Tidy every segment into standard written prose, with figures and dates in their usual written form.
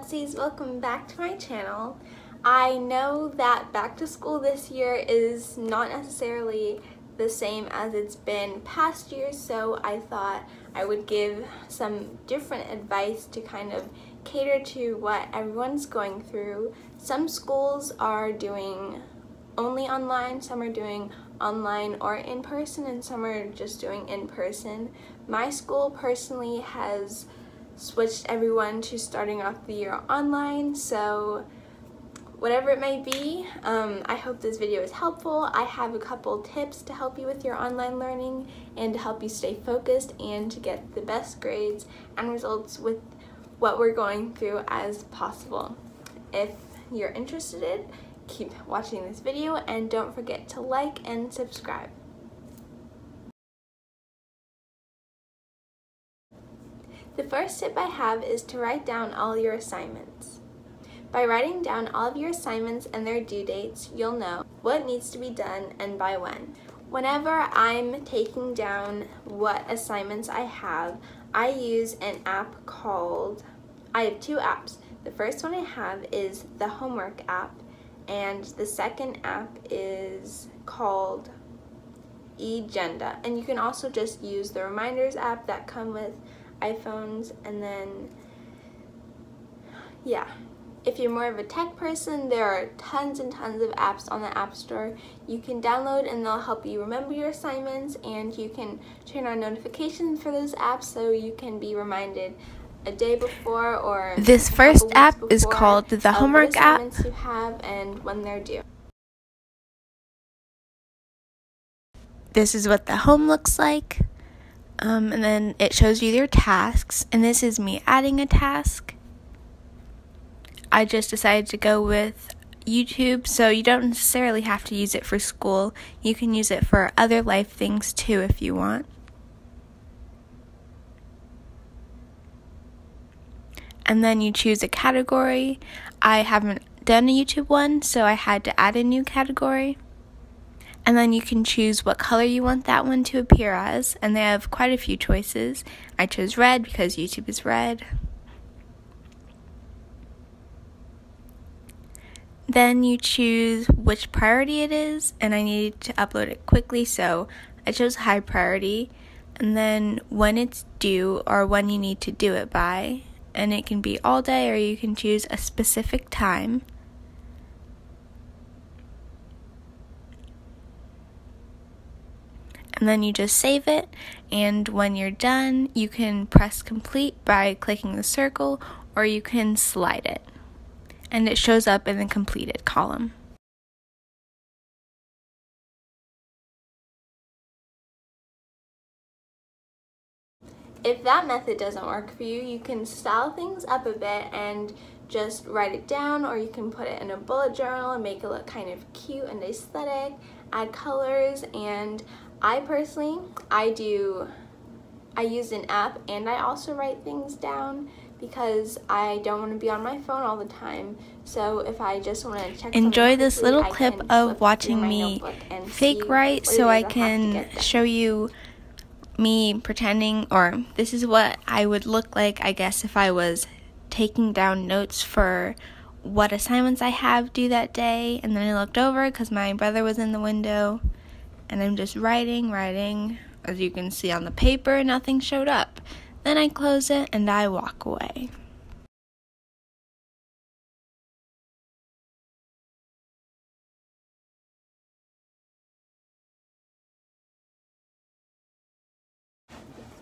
Ducksies, welcome back to my channel. I know that back to school this year is not necessarily the same as it's been past years, so I thought I would give some different advice to kind of cater to what everyone's going through. Some schools are doing only online, some are doing online or in person, and some are just doing in person. My school personally has switched everyone to starting off the year online, so whatever it may be, I hope this video is helpful. I have a couple tips to help you with your online learning and to help you stay focused and to get the best grades and results with what we're going through as possible. If you're interested, keep watching this video and don't forget to like and subscribe. The first tip I have is to write down all your assignments. By writing down all of your assignments and their due dates, you'll know what needs to be done and by when. Whenever I'm taking down what assignments I have, I use an app called... I have two apps. The first one I have is the homework app, and the second app is called eGenda. And you can also just use the reminders app that come with iPhones. And then yeah, if you're more of a tech person, there are tons and tons of apps on the App Store you can download, and they'll help you remember your assignments, and you can turn on notifications for those apps so you can be reminded a day before or this first app is called the homework app you have and when they're due. This is what the home looks like. And then it shows you their tasks, and this is me adding a task. I just decided to go with YouTube, so you don't necessarily have to use it for school. You can use it for other life things too if you want. And then you choose a category. I haven't done a YouTube one, so I had to add a new category. And then you can choose what color you want that one to appear as, and they have quite a few choices. I chose red because YouTube is red. Then you choose which priority it is, and I needed to upload it quickly, so I chose high priority. And then when it's due, or when you need to do it by, and it can be all day or you can choose a specific time. And then you just save it, and when you're done, you can press complete by clicking the circle, or you can slide it, and it shows up in the completed column. If that method doesn't work for you, you can style things up a bit and just write it down, or you can put it in a bullet journal and make it look kind of cute and aesthetic, add colors. And I personally, I use an app, and I also write things down because I don't want to be on my phone all the time. So if I just want to check, enjoy this little clip of watching me fake write, so I can show you me pretending, or this is what I would look like, I guess, if I was taking down notes for what assignments I have due that day. And then I looked over because my brother was in the window, and I'm just writing. As you can see on the paper, nothing showed up. Then I close it and I walk away.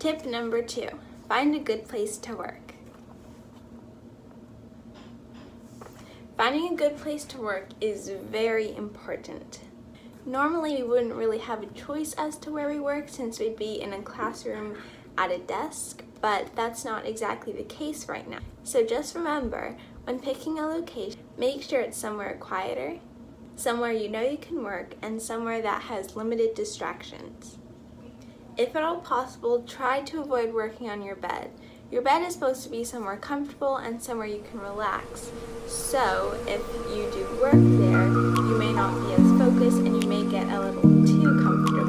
Tip number 2, find a good place to work. Finding a good place to work is very important. Normally, we wouldn't really have a choice as to where we work since we'd be in a classroom at a desk, but that's not exactly the case right now. So just remember, when picking a location, make sure it's somewhere quieter, somewhere you know you can work, and somewhere that has limited distractions. If at all possible, try to avoid working on your bed. Your bed is supposed to be somewhere comfortable and somewhere you can relax. So if you do work there, you may not be as focused and you may get a little too comfortable.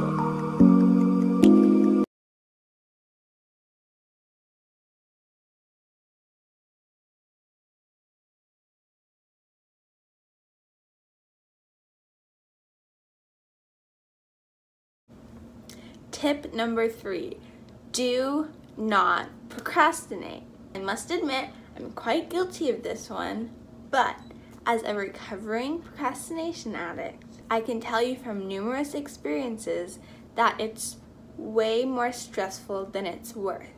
Tip number 3, do not procrastinate. I must admit, I'm quite guilty of this one, but as a recovering procrastination addict, I can tell you from numerous experiences that it's way more stressful than it's worth.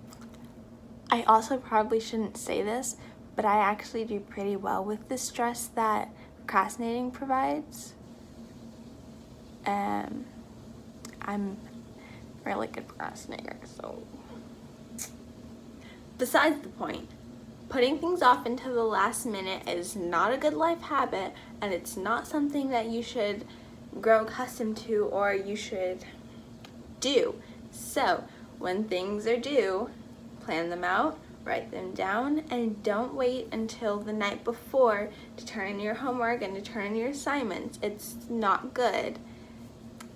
I also probably shouldn't say this, but I actually do pretty well with the stress that procrastinating provides. I'm a really good procrastinator, so. Besides the point, putting things off until the last minute is not a good life habit, and it's not something that you should grow accustomed to or you should do. So when things are due, plan them out, write them down, and don't wait until the night before to turn in your homework and to turn in your assignments. It's not good.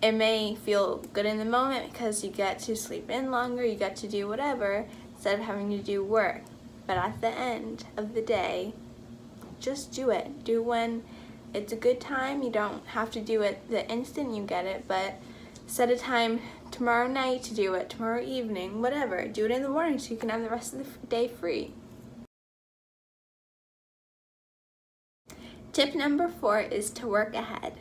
It may feel good in the moment because you get to sleep in longer, you get to do whatever instead of having to do work. But at the end of the day, just do it. Do when it's a good time. You don't have to do it the instant you get it, but set a time tomorrow night to do it, tomorrow evening, whatever. Do it in the morning so you can have the rest of the day free. Tip number 4 is to work ahead.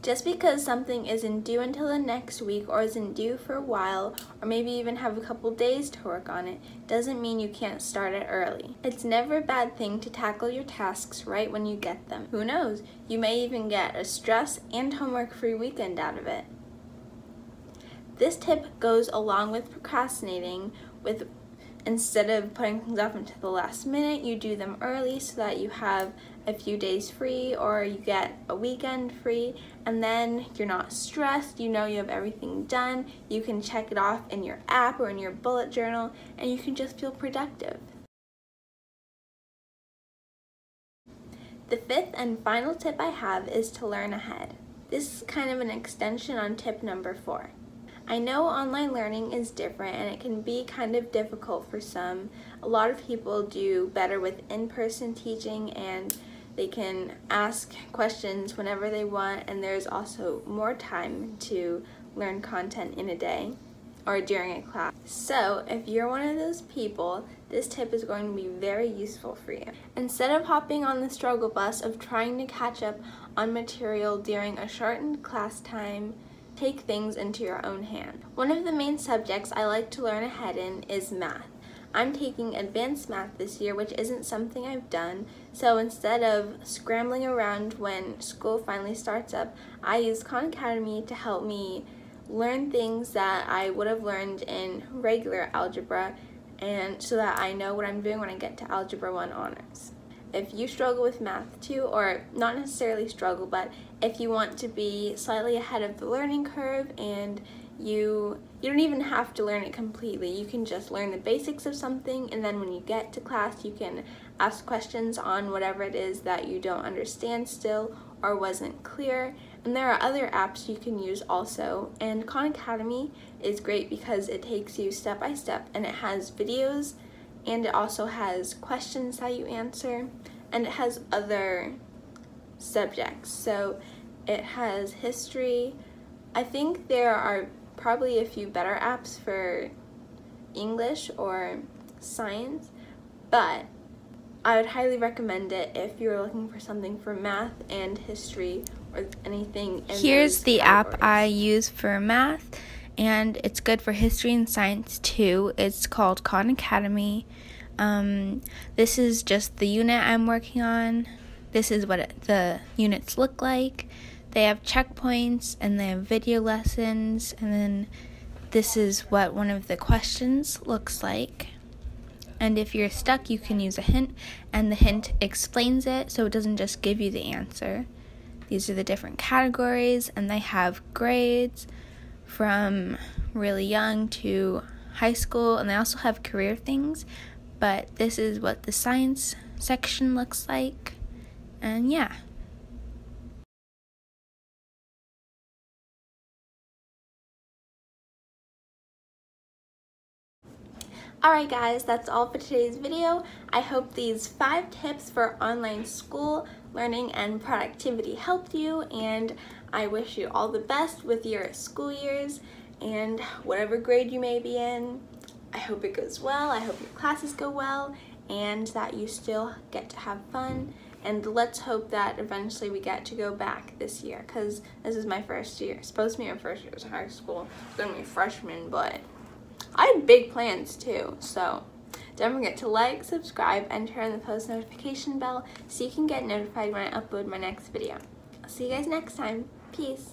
Just because something isn't due until the next week or isn't due for a while, or maybe even have a couple days to work on it, doesn't mean you can't start it early. It's never a bad thing to tackle your tasks right when you get them. Who knows? You may even get a stress and homework-free weekend out of it. This tip goes along with procrastinating. Instead of putting things off until the last minute, you do them early so that you have a few days free or you get a weekend free, and then you're not stressed. You know you have everything done. You can check it off in your app or in your bullet journal, and you can just feel productive. The 5th and final tip I have is to learn ahead. This is kind of an extension on tip number 4. I know online learning is different and it can be kind of difficult for some. A lot of people do better with in-person teaching and they can ask questions whenever they want, and there's also more time to learn content in a day or during a class. So if you're one of those people, this tip is going to be very useful for you. Instead of hopping on the struggle bus of trying to catch up on material during a shortened class time, take things into your own hand. One of the main subjects I like to learn ahead in is math. I'm taking advanced math this year, which isn't something I've done, so instead of scrambling around when school finally starts up, I use Khan Academy to help me learn things that I would have learned in regular algebra, and so that I know what I'm doing when I get to Algebra 1 honors. If you struggle with math too, or not necessarily struggle, but if you want to be slightly ahead of the learning curve and you don't even have to learn it completely, you can just learn the basics of something, and then when you get to class you can ask questions on whatever it is that you don't understand still or wasn't clear. And there are other apps you can use also, and Khan Academy is great because it takes you step by step, and it has videos, and it also has questions that you answer, and it has other subjects. So it has history. I think there are probably a few better apps for English or science, but I would highly recommend it if you're looking for something for math and history or anything in Here's the categories. App I use for math, and it's good for history and science too. It's called Khan Academy. This is just the unit I'm working on. This is what the units look like. They have checkpoints and they have video lessons, and then this is what one of the questions looks like. And if you're stuck, you can use a hint, and the hint explains it, so it doesn't just give you the answer. These are the different categories, and they have grades from really young to high school, and they also have career things, but this is what the science section looks like, and yeah. Alright guys, that's all for today's video. I hope these 5 tips for online school, learning, and productivity helped you, and I wish you all the best with your school years, and whatever grade you may be in, I hope it goes well, I hope your classes go well, and that you still get to have fun. And let's hope that eventually we get to go back this year, because this is my first year. It's supposed to be my first year of high school. It's going to be freshman, but I had big plans too. So don't forget to like, subscribe, and turn on the post notification bell so you can get notified when I upload my next video. I'll see you guys next time. Peace.